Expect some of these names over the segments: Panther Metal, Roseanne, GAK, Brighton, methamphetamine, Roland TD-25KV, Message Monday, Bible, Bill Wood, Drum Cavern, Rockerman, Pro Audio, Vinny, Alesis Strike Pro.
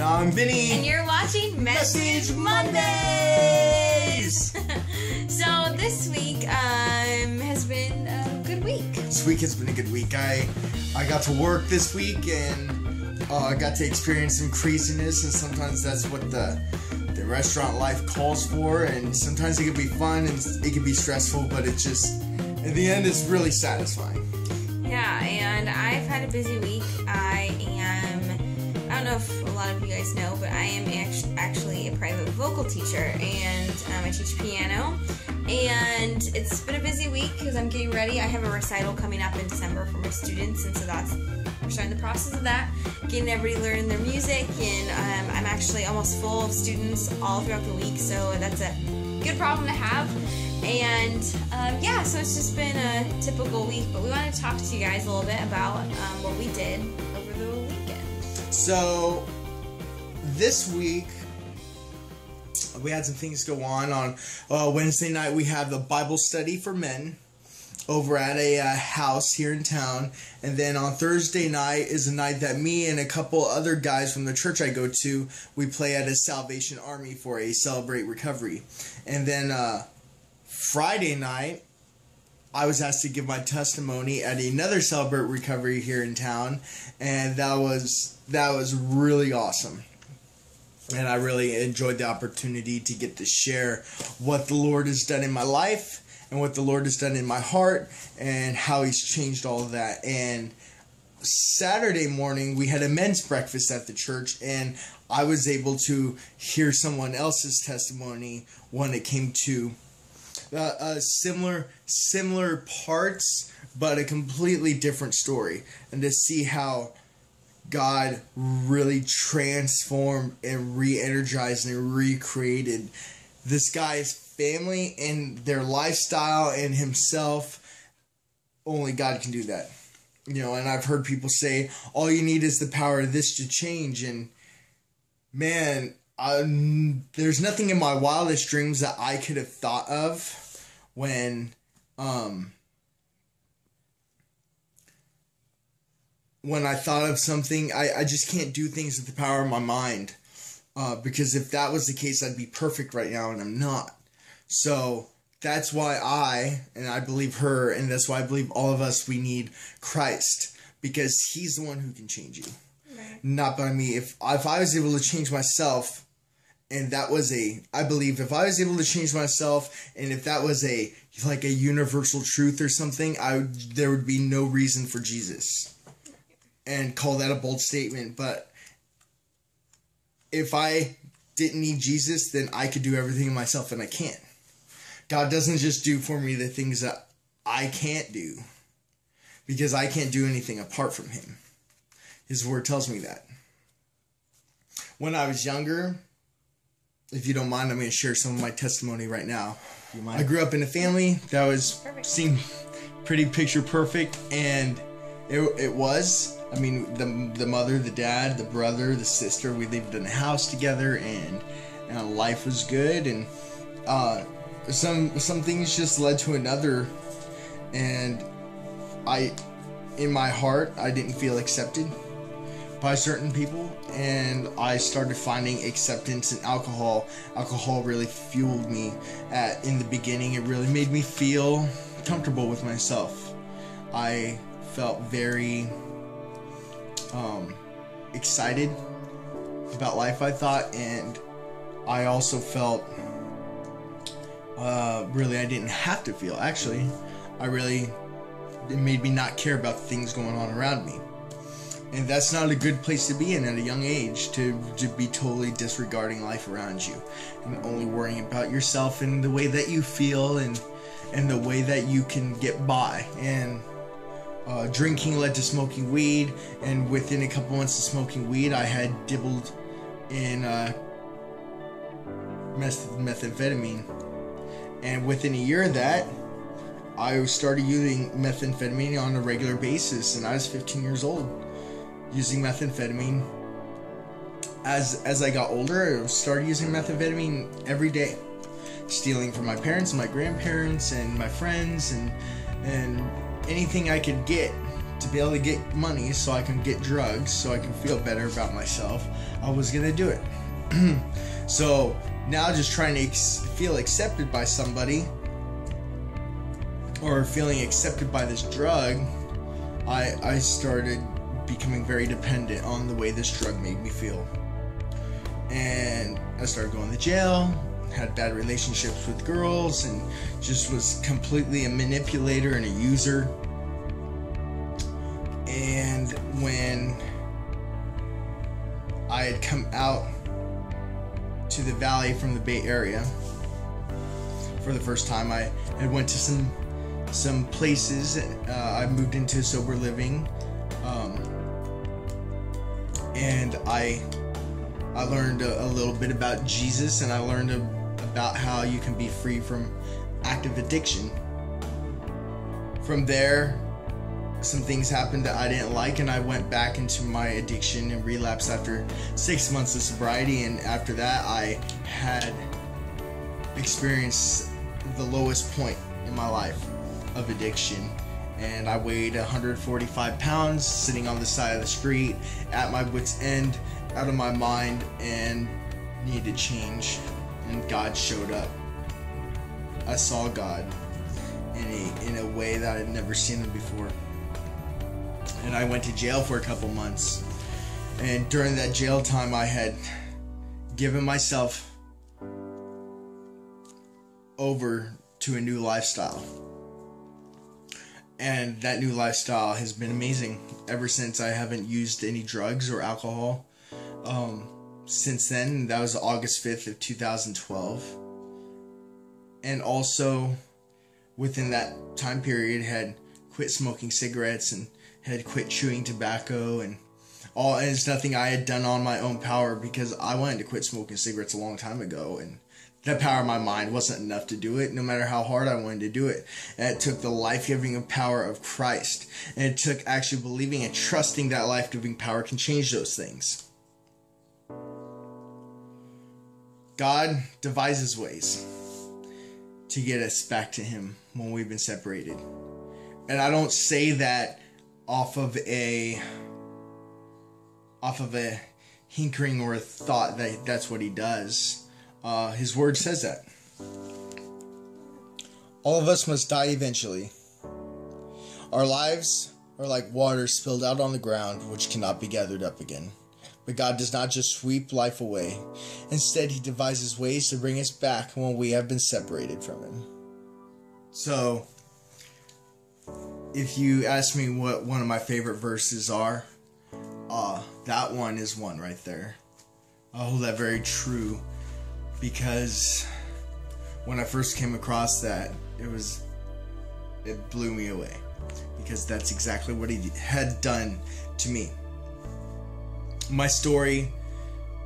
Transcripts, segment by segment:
And I'm Vinny. And you're watching Message Mondays. So this week has been a good week. This week has been a good week. I got to work this week, and I got to experience some craziness, and sometimes that's what the restaurant life calls for, and sometimes it can be fun and it can be stressful, but it's just, in the end, it's really satisfying. Yeah, and I've had a busy week. I don't know if a lot of you guys know, but I am actually a private vocal teacher, and I teach piano, and it's been a busy week because I'm getting ready. I have a recital coming up in December for my students, and so we're starting the process of that, getting everybody learning their music, and I'm actually almost full of students all throughout the week, so that's a good problem to have. And yeah, so it's just been a typical week, but we want to talk to you guys a little bit about what we did over the weekend. So this week we had some things go on. Wednesday night we had the Bible study for men over at a house here in town, and then on Thursday night is a night that me and a couple other guys from the church I go to, we play at a Salvation Army for a Celebrate Recovery. And then Friday night I was asked to give my testimony at another Celebrate Recovery here in town, and that was really awesome. And I really enjoyed the opportunity to get to share what the Lord has done in my life and what the Lord has done in my heart and how He's changed all of that. And Saturday morning we had a men's breakfast at the church, and I was able to hear someone else's testimony when it came to similar parts, but a completely different story, and to see how God really transformed and re-energized and recreated this guy's family and their lifestyle and himself. Only God can do that. You know, and I've heard people say, all you need is the power of this to change. And man, there's nothing in my wildest dreams that I could have thought of when I thought of something. I just can't do things with the power of my mind. Because if that was the case, I'd be perfect right now, and I'm not. So that's why I believe her, and that's why I believe all of us, we need Christ, because He's the one who can change you, right? Not by me. If I was able to change myself, and that was I believe if I was able to change myself, and if that was like a universal truth or something, there would be no reason for Jesus, and call that a bold statement, but if I didn't need Jesus, then I could do everything myself, and I can't. God doesn't just do for me the things that I can't do, because I can't do anything apart from Him. His word tells me that. When I was younger, if you don't mind, I'm going to share some of my testimony right now. You mind? I grew up in a family that seemed pretty picture perfect, and it was. I mean, the mother, the dad, the brother, the sister, we lived in a house together, and life was good, and some things just led to another, and in my heart, I didn't feel accepted by certain people, and I started finding acceptance in alcohol. Alcohol really fueled me in the beginning. It really made me feel comfortable with myself. I felt very excited about life, I thought, and I also felt really I didn't have to feel. Actually, it made me not care about the things going on around me, and that's not a good place to be in at a young age, to be totally disregarding life around you and only worrying about yourself and the way that you feel and the way that you can get by. And drinking led to smoking weed, and within a couple months of smoking weed, I had dabbled in methamphetamine, and within a year of that, I started using methamphetamine on a regular basis, and I was 15 years old, using methamphetamine. As I got older, I started using methamphetamine every day, stealing from my parents, my grandparents, and my friends, and anything I could get to be able to get money so I can get drugs, so I can feel better about myself, I was gonna do it. So now just trying to feel accepted by somebody, or feeling accepted by this drug, I started becoming very dependent on the way this drug made me feel. And I started going to jail, had bad relationships with girls, and just was completely a manipulator and a user. And when I had come out to the valley from the Bay Area for the first time, I had went to some places. I moved into sober living, and I learned a little bit about Jesus, and I learned about how you can be free from active addiction. From there, some things happened that I didn't like, and I went back into my addiction and relapsed after 6 months of sobriety. And after that, I had experienced the lowest point in my life of addiction, and I weighed 145 pounds, sitting on the side of the street, at my wit's end, out of my mind, and needed change. And God showed up. I saw God in a way that I had never seen Him before. And I went to jail for a couple months. And during that jail time, I had given myself over to a new lifestyle. And that new lifestyle has been amazing ever since. I haven't used any drugs or alcohol since then. That was August 5th of 2012. And also within that time period, had quit smoking cigarettes and had quit chewing tobacco, and all. And it's nothing I had done on my own power, because I wanted to quit smoking cigarettes a long time ago, and the power of my mind wasn't enough to do it, no matter how hard I wanted to do it. And it took the life-giving power of Christ, and it took actually believing and trusting that life-giving power can change those things. God devises ways to get us back to Him when we've been separated. And I don't say that off of a hinkering or a thought that that's what He does. His word says that all of us must die eventually. Our lives are like water spilled out on the ground, which cannot be gathered up again. But God does not just sweep life away. Instead, He devises ways to bring us back when we have been separated from Him. So, if you ask me what one of my favorite verses are, that one is one right there. I hold that very true. Because when I first came across that, it blew me away, because that's exactly what He had done to me. My story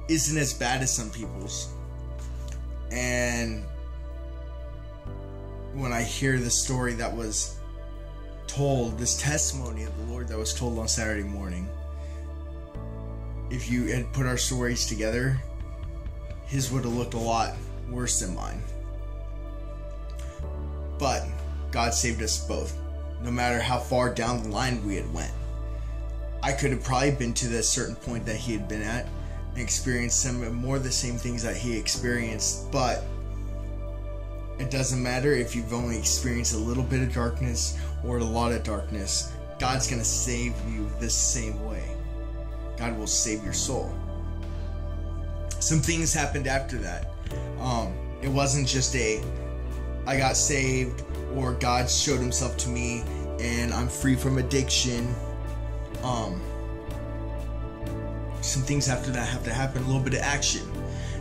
isn't as bad as some people's, and when I hear the story that was told, this testimony of the Lord that was told on Saturday morning, if you had put our stories together, his would have looked a lot worse than mine. But God saved us both, no matter how far down the line we had went. I could have probably been to that certain point that he had been at and experienced some more of the same things that he experienced, but it doesn't matter if you've only experienced a little bit of darkness or a lot of darkness. God's going to save you the same way. God will save your soul. Some things happened after that. It wasn't just I got saved, or God showed himself to me and I'm free from addiction. Some things after that have to happen, a little bit of action.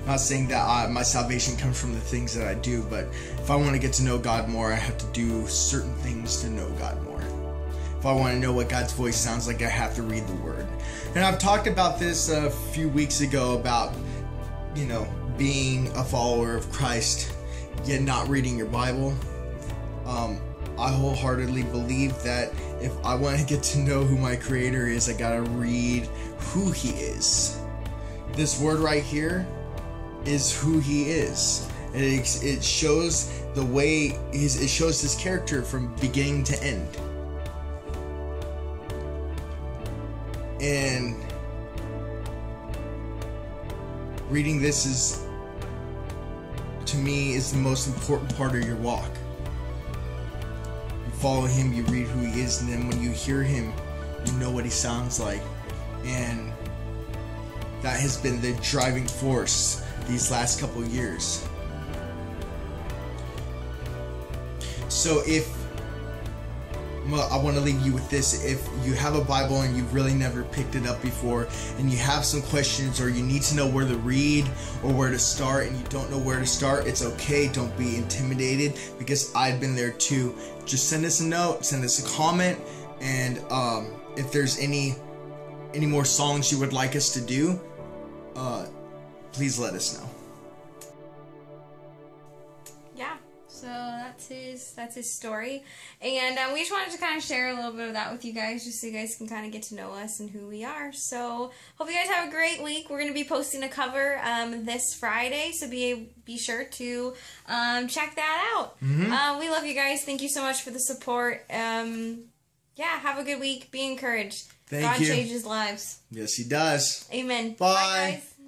I'm not saying that my salvation comes from the things that I do, but if I want to get to know God more, I have to do certain things to know God more. If I want to know what God's voice sounds like, I have to read the Word. And I've talked about this a few weeks ago about, you know, being a follower of Christ, yet not reading your Bible. I wholeheartedly believe that if I want to get to know who my Creator is, I gotta read who He is. This word right here is who He is. It shows the way, it shows His character from beginning to end. And reading this is, to me, is the most important part of your walk. You follow him, you read who he is, and then when you hear him, you know what he sounds like. And that has been the driving force these last couple years. So I want to leave you with this. If you have a Bible and you've really never picked it up before, and you have some questions, or you need to know where to read or where to start, and you don't know where to start, it's okay. Don't be intimidated, because I've been there too. Just send us a note, send us a comment, and if there's any more songs you would like us to do, please let us know. Yeah. So that's his story, and we just wanted to kind of share a little bit of that with you guys, just so you guys can kind of get to know us and who we are. So hope you guys have a great week. We're going to be posting a cover this Friday, so be sure to check that out. Mm-hmm. We love you guys. Thank you so much for the support. Yeah, have a good week. Be encouraged. Thank you. God changes lives. Yes, he does. Amen. Bye, guys.